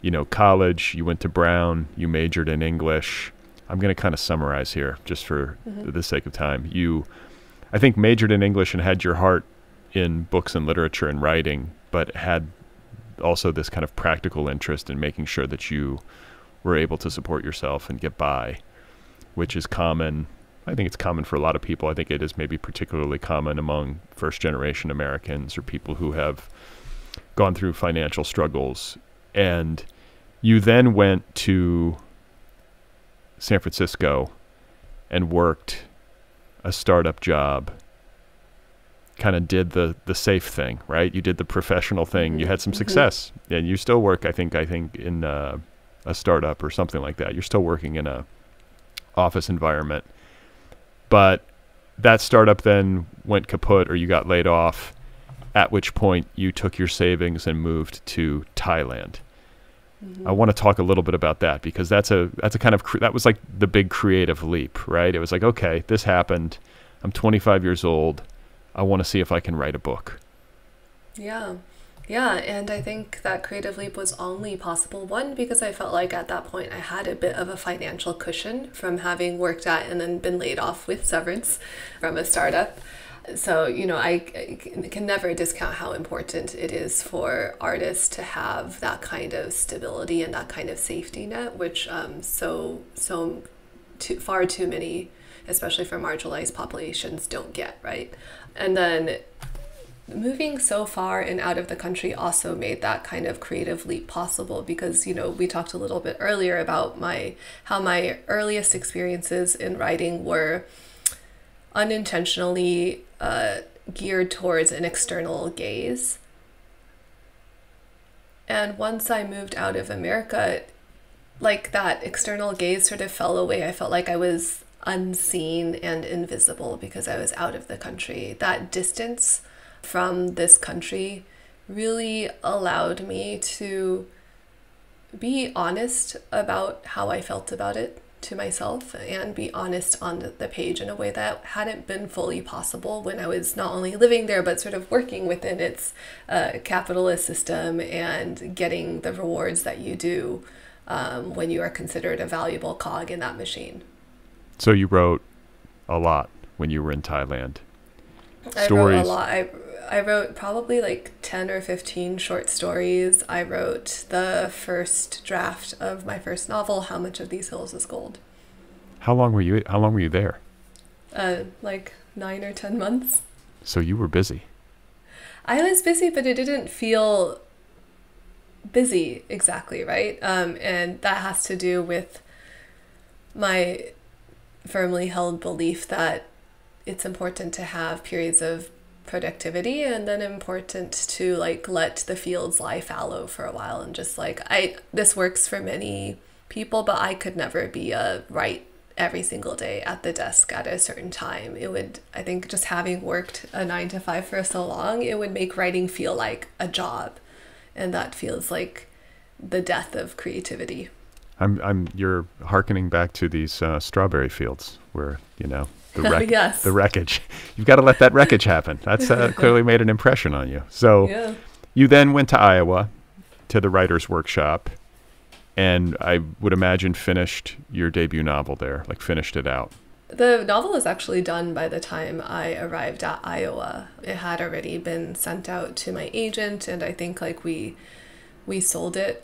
you know, college. You went to Brown, you majored in English. I'm going to kind of summarize here just for the sake of time. You, I think, majored in English and had your heart in books and literature and writing, but had also this kind of practical interest in making sure that you were able to support yourself and get by, which is common. I think it's common for a lot of people. I think it is maybe particularly common among first-generation Americans or people who have gone through financial struggles. And you then went to San Francisco and worked a startup job, kind of did the safe thing, right? You did the professional thing. You had some success, and you still work, I think in a startup or something like that. You're still working in a office environment, but that startup then went kaput or you got laid off, at which point you took your savings and moved to Thailand. I want to talk a little bit about that, because that's a kind of, that was like the big creative leap, right? It was like, okay, this happened. I'm 25 years old. I want to see if I can write a book. Yeah. Yeah. And I think that creative leap was only possible, one, because I felt like at that point I had a bit of a financial cushion from having worked at and then been laid off with severance from a startup. So, you know, I can never discount how important it is for artists to have that kind of stability and that kind of safety net, which far too many, especially for marginalized populations, don't get, right? And then moving so far and out of the country also made that kind of creative leap possible, because, you know, we talked a little bit earlier about how my earliest experiences in writing were unintentionally geared towards an external gaze. And once I moved out of America, like that external gaze sort of fell away. I felt like I was unseen and invisible because I was out of the country. That distance from this country really allowed me to be honest about how I felt about it to myself, and be honest on the page in a way that hadn't been fully possible when I was not only living there, but sort of working within its capitalist system and getting the rewards that you do when you are considered a valuable cog in that machine. So you wrote a lot when you were in Thailand. Stories. I wrote a lot. I wrote probably like 10 or 15 short stories. I wrote the first draft of my first novel, How Much of These Hills Is Gold. How long were you there? Like 9 or 10 months. So you were busy. I was busy, but it didn't feel busy exactly, right? And that has to do with my firmly held belief that it's important to have periods of productivity, and then important to like let the fields lie fallow for a while, and just like this works for many people, but I could never be right every single day at the desk at a certain time. It would, I think, just having worked a 9-to-5 for so long, it would make writing feel like a job, and that feels like the death of creativity. You're hearkening back to these strawberry fields where, you know, the wreckage. You've got to let that wreckage happen. That's clearly made an impression on you. So yeah. You then went to Iowa to the writer's workshop, And I would imagine finished your debut novel there, like finished it out. The novel was actually done by the time I arrived at Iowa. It had already been sent out to my agent, and I think like we sold it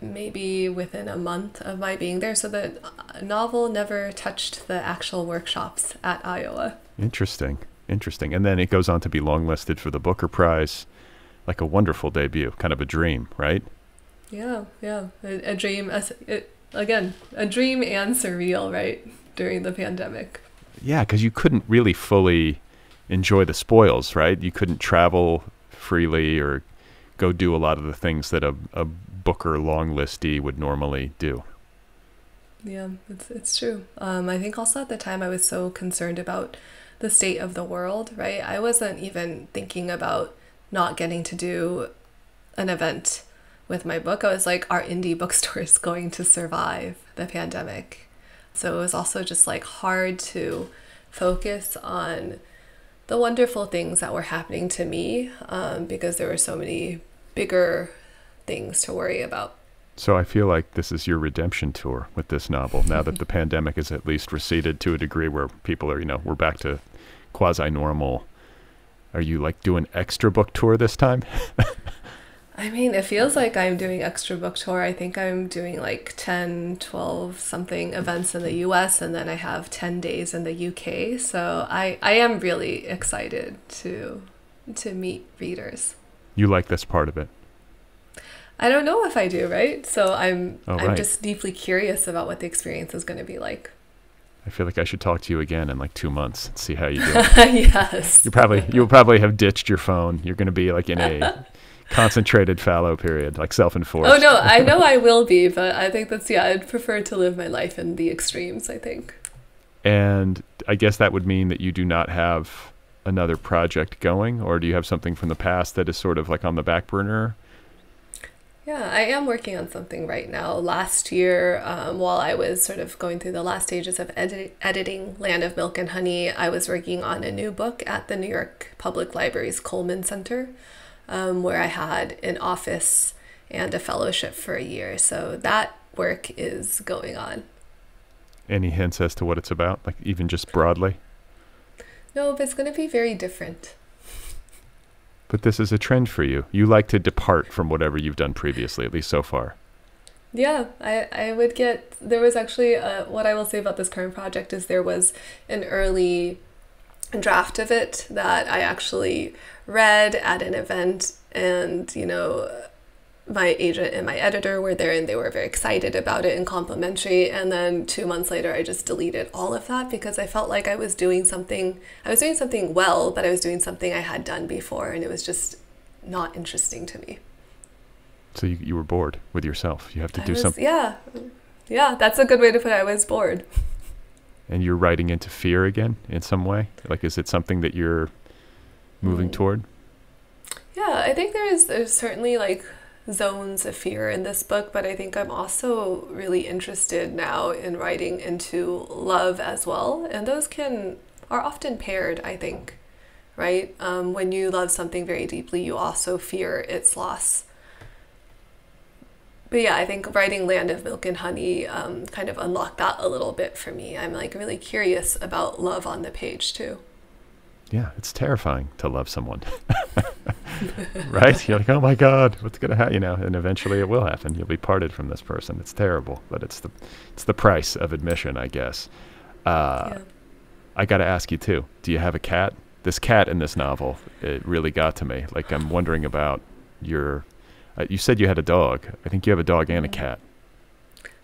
maybe within a month of my being there. So the novel never touched the actual workshops at Iowa. Interesting. Interesting. And then it goes on to be longlisted for the Booker Prize. Like a wonderful debut, kind of a dream, right? Yeah, yeah. A dream, again, a dream and surreal, right? During the pandemic. Yeah, because you couldn't really fully enjoy the spoils, right? You couldn't travel freely or go do a lot of the things that a Booker longlistee would normally do. Yeah, it's true. I think also at the time I was so concerned about the state of the world, right? I wasn't even thinking about not getting to do an event with my book. I was like, are indie bookstores going to survive the pandemic? So it was also just like hard to focus on the wonderful things that were happening to me because there were so many bigger things to worry about. So I feel like this is your redemption tour with this novel, now that the pandemic has at least receded to a degree where people are, you know, we're back to quasi-normal. Are you like doing extra book tour this time? I mean, it feels like I'm doing extra book tour. I think I'm doing like 10, 12 something events in the US, and then I have 10 days in the UK. So I am really excited to meet readers. You like this part of it? I don't know if I do, right? So I'm just deeply curious about what the experience is going to be like. I feel like I should talk to you again in like 2 months and see how you do. Yes. You'll probably have ditched your phone. You're going to be like in a concentrated fallow period, like self-enforced. Oh no, I know I will be, but I think that's, yeah, I'd prefer to live my life in the extremes, I think. And I guess that would mean that you do not have another project going, or do you have something from the past that is sort of like on the back burner? Yeah, I am working on something right now. Last year, while I was sort of going through the last stages of editing Land of Milk and Honey, I was working on a new book at the New York Public Library's Coleman Center, where I had an office and a fellowship for a year. So that work is going on. Any hints as to what it's about, like even just broadly? No, but it's going to be very different. But this is a trend for you. You like to depart from whatever you've done previously, at least so far. Yeah, I would get, there was actually, what I will say about this current project is there was an early draft of it that I actually read at an event, and, you know, my agent and my editor were there and they were very excited about it and complimentary. And then 2 months later, I just deleted all of that because I felt like I was doing something well, but I was doing something I had done before, and it was just not interesting to me. So you were bored with yourself. You have to do something. Yeah, that's a good way to put it. I was bored. And you're writing into fear again in some way? Like, is it something that you're moving toward? Yeah, I think there's certainly like zones of fear in this book, but I think I'm also really interested now in writing into love as well, and those are often paired, I think, right? When you love something very deeply, you also fear its loss. But yeah, I think writing Land of Milk and Honey kind of unlocked that a little bit for me. I'm like really curious about love on the page too. Yeah, it's terrifying to love someone. Right? You're like, oh my God, what's going to happen? You know, and eventually it will happen. You'll be parted from this person. It's terrible, but it's the price of admission, I guess. Yeah. I got to ask you too, do you have a cat? This cat in this novel, it really got to me. Like, I'm wondering about your, you said you had a dog. I think you have a dog and a cat.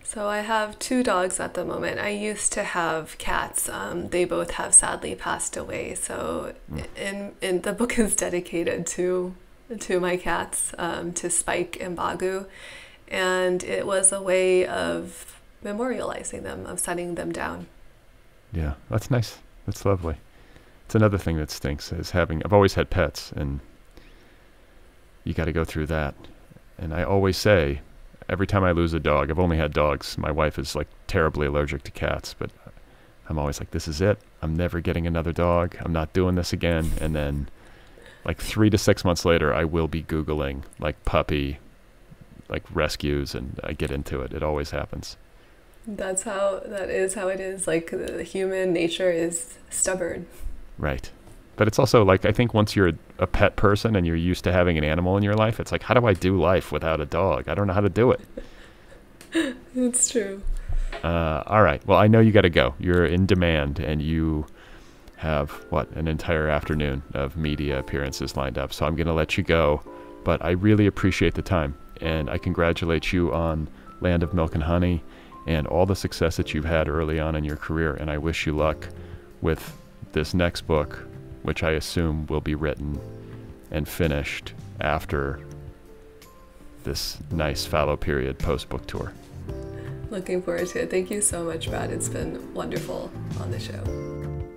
So I have two dogs at the moment. I used to have cats. They both have sadly passed away. So in the book is dedicated to my cats, to Spike and Bagu. And it was a way of memorializing them, of setting them down. Yeah, that's nice. That's lovely. It's another thing that stinks is I've always had pets, and you got to go through that. And I always say, every time I lose a dog, I've only had dogs. My wife is like terribly allergic to cats, but I'm always like, this is it. I'm never getting another dog. I'm not doing this again. And then like 3 to 6 months later, I will be Googling like puppy like rescues, and I get into it. It always happens. That is how it is. Like, the human nature is stubborn. Right. But it's also like, I think once you're a pet person and you're used to having an animal in your life, it's like, how do I do life without a dog? I don't know how to do it. It's true. All right. Well, I know you got to go. You're in demand, and you have, what, an entire afternoon of media appearances lined up. So I'm going to let you go. But I really appreciate the time, and I congratulate you on Land of Milk and Honey and all the success that you've had early on in your career. And I wish you luck with this next book, which I assume will be written and finished after this nice fallow period post-book tour. Looking forward to it. Thank you so much, Brad. It's been wonderful on the show.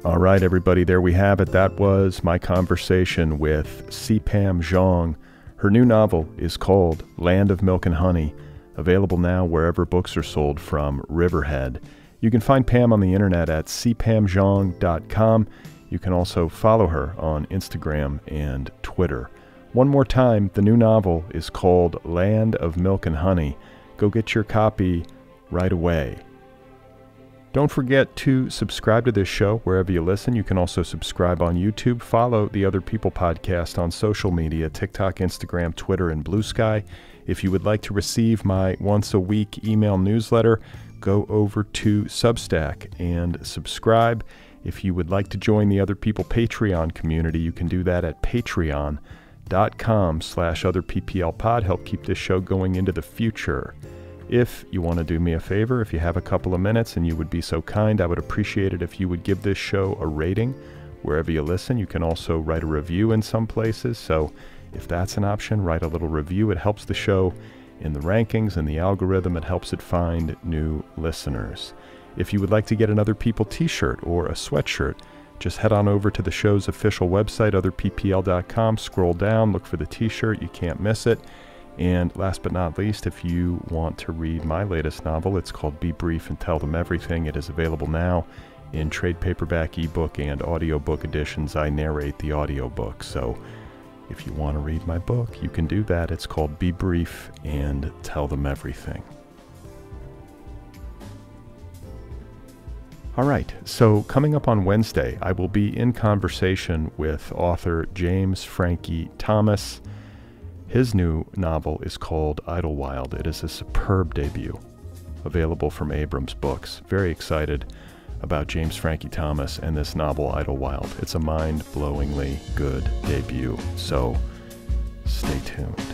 All right, everybody, there we have it. That was my conversation with C. Pam Zhang. Her new novel is called Land of Milk and Honey, available now wherever books are sold from Riverhead. You can find Pam on the internet at cpamzhang.com. You can also follow her on Instagram and Twitter. One more time, the new novel is called Land of Milk and Honey. Go get your copy right away. Don't forget to subscribe to this show wherever you listen. You can also subscribe on YouTube. Follow The Other People Podcast on social media, TikTok, Instagram, Twitter, and Blue Sky. If you would like to receive my once-a-week email newsletter, go over to Substack and subscribe. If you would like to join the Other People Patreon community, you can do that at patreon.com/otherpplpod. Help keep this show going into the future. If you want to do me a favor, if you have a couple of minutes and you would be so kind, I would appreciate it if you would give this show a rating wherever you listen. You can also write a review in some places. So if that's an option, write a little review. It helps the show in the rankings and the algorithm. It helps it find new listeners. If you would like to get an Other People t-shirt or a sweatshirt, just head on over to the show's official website, otherppl.com. Scroll down, look for the t-shirt. You can't miss it. And last but not least, if you want to read my latest novel, it's called Be Brief and Tell Them Everything. It is available now in trade paperback, ebook, and audiobook editions. I narrate the audiobook. So if you want to read my book, you can do that. It's called Be Brief and Tell Them Everything. All right, so coming up on Wednesday, I will be in conversation with author James Frankie Thomas. His new novel is called Idlewild. It is a superb debut, available from Abrams Books. Very excited about James Frankie Thomas and this novel, Idlewild. It's a mind-blowingly good debut, so stay tuned.